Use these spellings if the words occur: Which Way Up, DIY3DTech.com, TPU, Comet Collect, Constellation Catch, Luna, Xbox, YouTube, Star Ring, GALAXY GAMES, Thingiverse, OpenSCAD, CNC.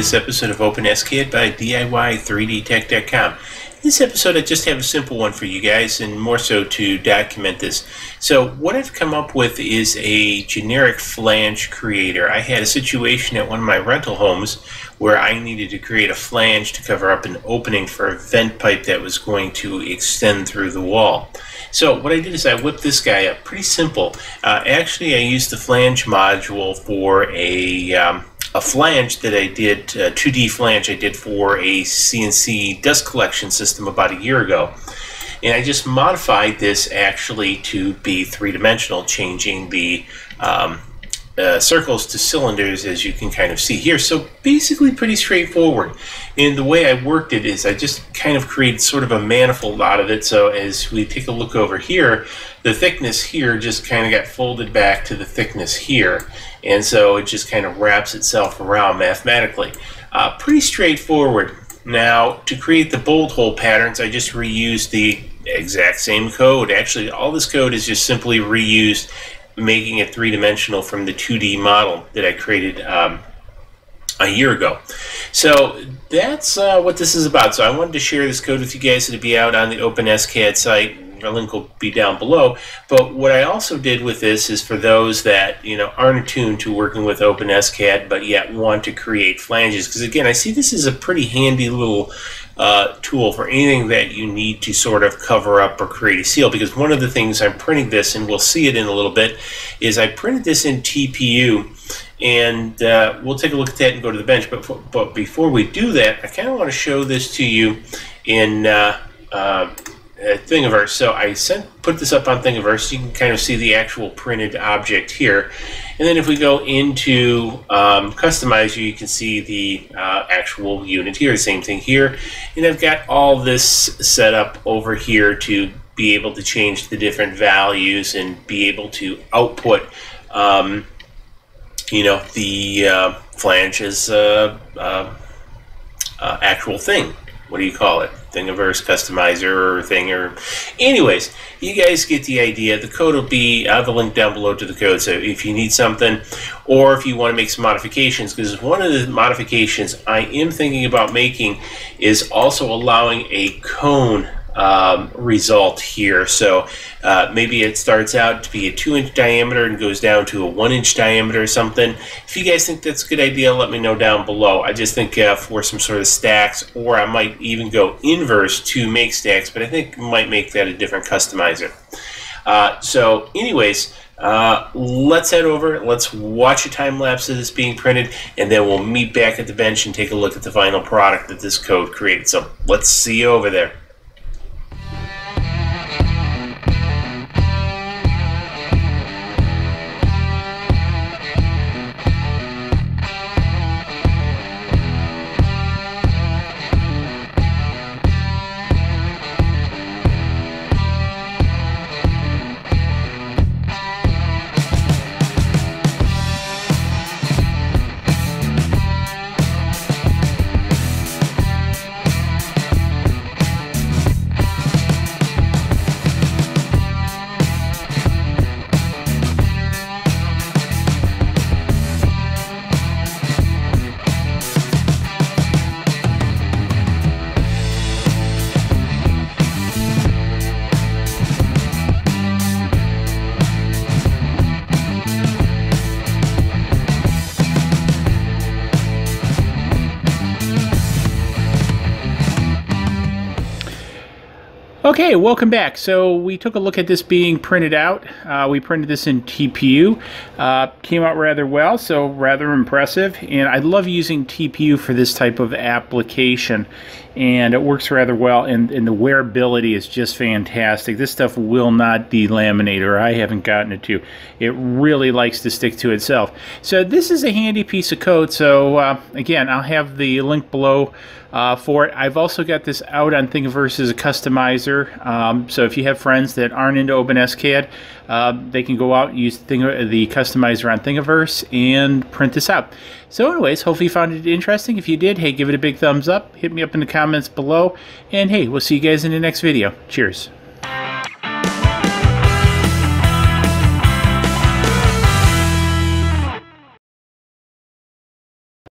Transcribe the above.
this episode of OpenSCAD by DIY3DTech.com. This episode, I just have a simple one for you guys, and more so to document this. So what I've come up with is a generic flange creator. I had a situation at one of my rental homes where I needed to create a flange to cover up an opening for a vent pipe that was going to extend through the wall. So what I did is I whipped this guy up. Pretty simple. Actually, I used the flange module for a flange that I did, a 2D flange I did for a CNC dust collection system about a year ago. And I just modified this actually to be three-dimensional, changing the circles to cylinders, as you can kind of see here. So basically pretty straightforward. And the way I worked it is I just kind of created sort of a manifold out of it. So as we take a look over here, the thickness here just kind of got folded back to the thickness here. And so it just kind of wraps itself around mathematically. Pretty straightforward. Now, to create the bolt hole patterns, I just reused the exact same code. Actually, all this code is just simply reused, making it three-dimensional from the 2D model that I created a year ago. So that's what this is about. So I wanted to share this code with you guys. It'll be out on the OpenSCAD site. The link will be down below. But what I also did with this is for those that, you know, aren't attuned to working with OpenSCAD but yet want to create flanges, because again, I see this as a pretty handy little tool for anything that you need to sort of cover up or create a seal. Because one of the things I'm printing this, and we'll see it in a little bit, is I printed this in TPU, and we'll take a look at that and go to the bench. But before we do that, I kind of want to show this to you in Thingiverse. So I put this up on Thingiverse, so you can kind of see the actual printed object here. And then if we go into Customize, you can see the actual unit here, same thing here. And I've got all this set up over here to be able to change the different values and be able to output you know, the flange as actual thing. What do you call it? Thingiverse customizer or thing, or anyways, you guys get the idea. The code will be, I have a link down below to the code, so if you need something or if you want to make some modifications, because one of the modifications I am thinking about making is also allowing a cone result here. So maybe it starts out to be a 2-inch diameter and goes down to a 1-inch diameter or something. If you guys think that's a good idea, let me know down below. I just think for some sort of stacks, or I might even go inverse to make stacks, but I think I might make that a different customizer. So anyways, let's head over, let's watch a time lapse of this being printed, and then we'll meet back at the bench and take a look at the final product that this code created. So let's see you over there. Okay, welcome back. So we took a look at this being printed out. We printed this in TPU. Came out rather well, so rather impressive. And I love using TPU for this type of application. And it works rather well, and the wearability is just fantastic. This stuff will not delaminate, or I haven't gotten it to. It really likes to stick to itself. So this is a handy piece of code. So again, I'll have the link below for it. I've also got this out on Thingiverse as a customizer. So if you have friends that aren't into OpenSCAD, they can go out and use the customizer on Thingiverse and print this out. So anyways, hopefully you found it interesting. If you did, hey, give it a big thumbs up. Hit me up in the comments below. And hey, we'll see you guys in the next video. Cheers.